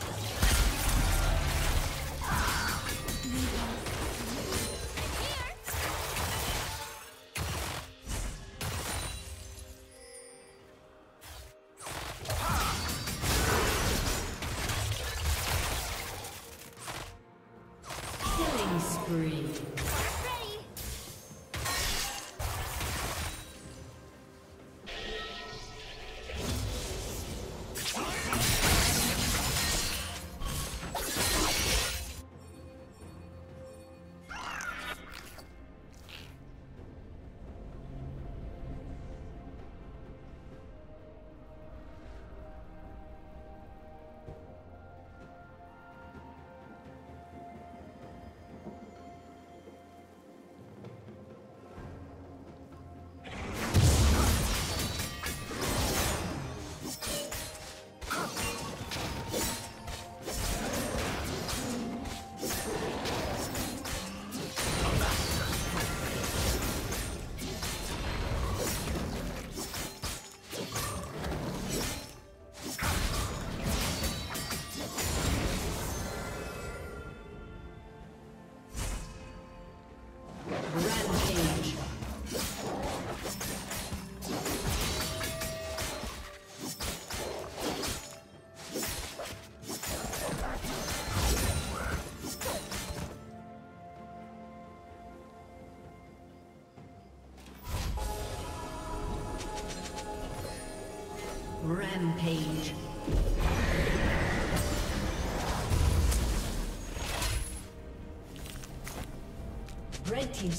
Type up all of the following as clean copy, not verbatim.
Shut down. Killing spree. Rampage. Red team's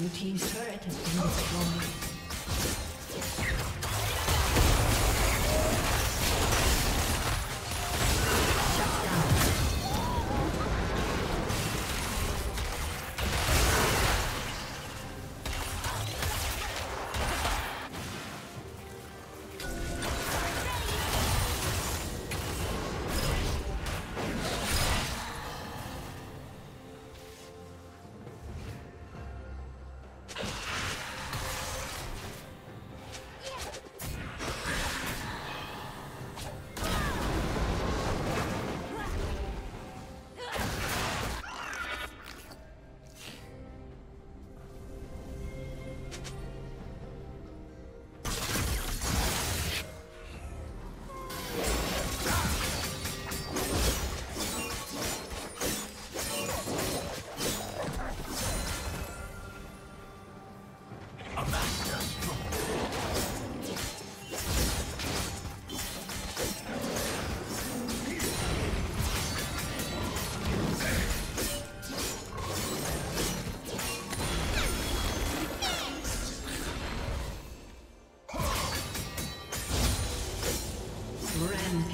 Blue team's turret has been destroyed.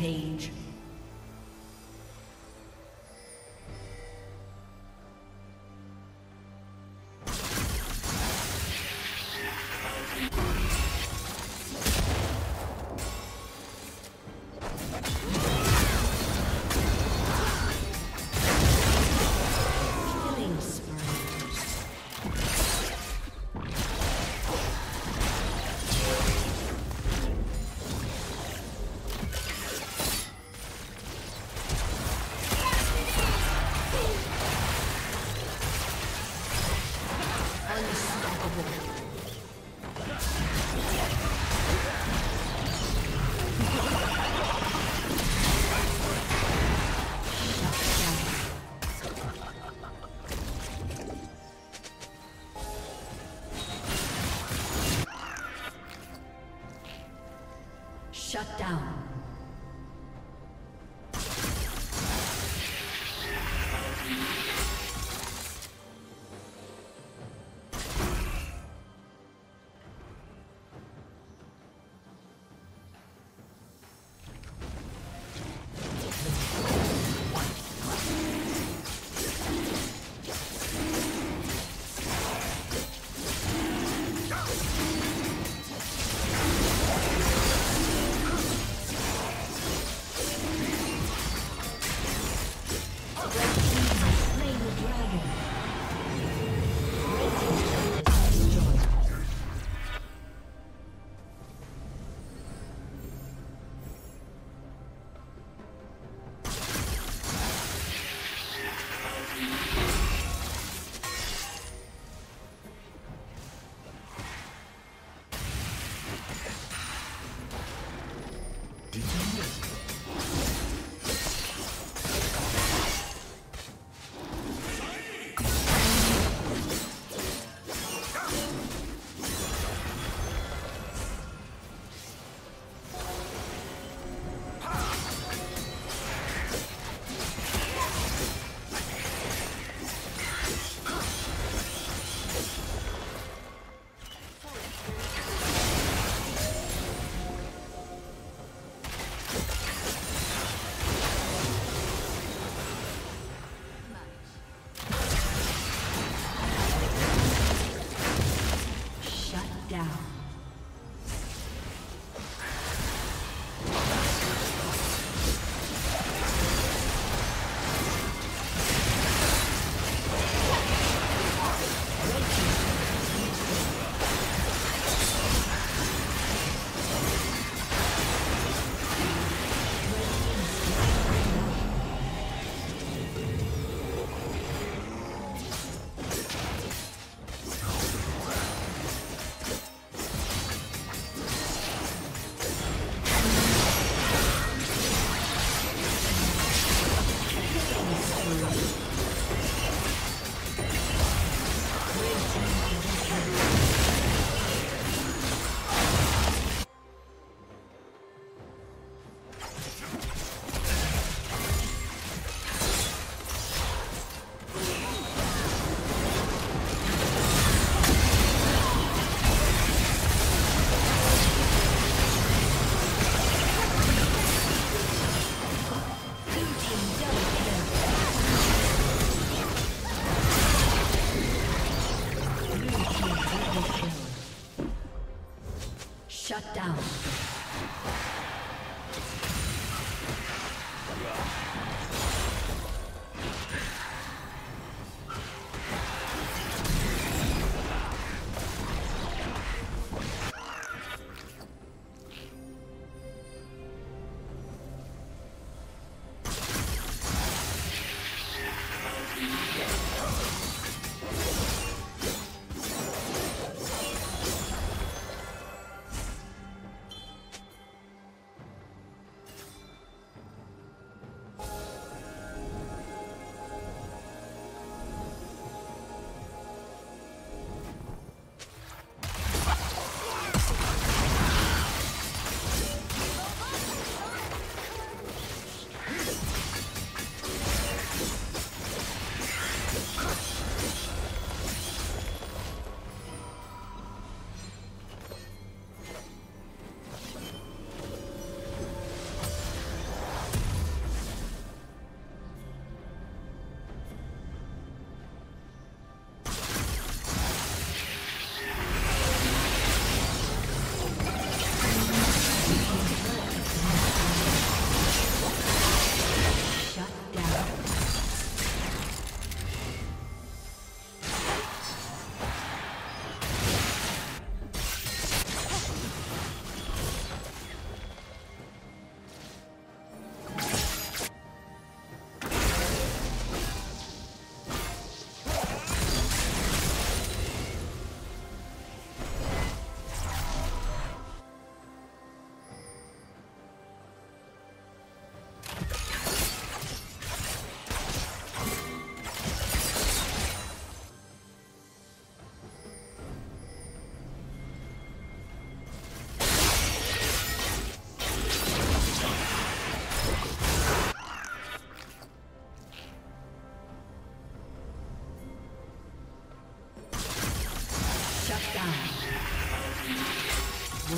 Page. Shut down. Shut down.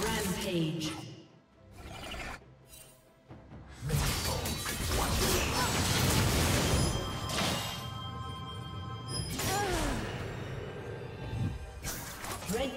Rampage. Red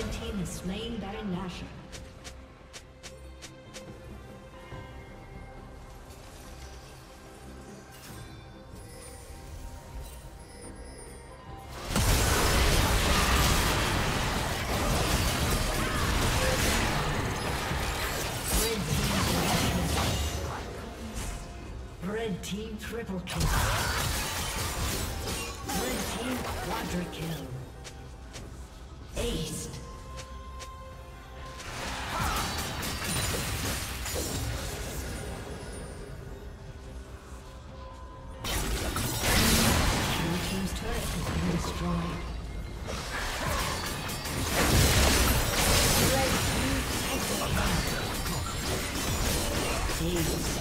Red team is slaying Baron Nashor. Red team triple kill. Red team quadra kill. Aced. Your team's turret has been destroyed. Red team triple kill. Aced.